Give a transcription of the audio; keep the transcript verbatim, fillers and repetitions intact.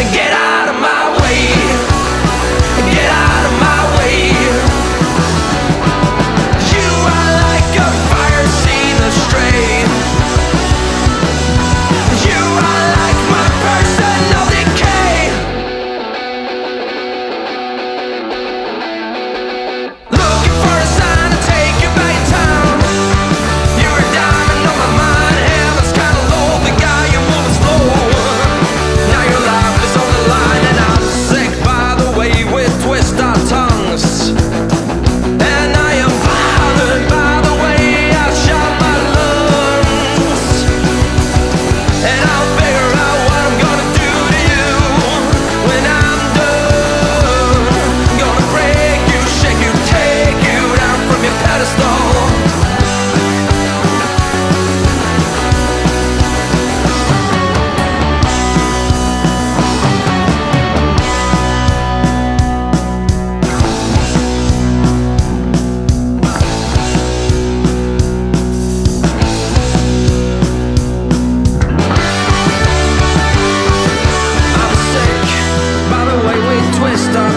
Get out of my way. Get out of my way. You are like a fire seen astray. You are like my personal decay. Looking for a sign to take you back in town. You're a diamond on my mind. Heaven's kinda low, the guy you're moving slow. Now you're lying on the line, and I'm sick by the way we twist our tongues. And I am bothered by the way I shot my lungs. And I'll figure out what I'm gonna do to you when I'm done. Gonna break you, shake you, take you down from your pedestal. Stop.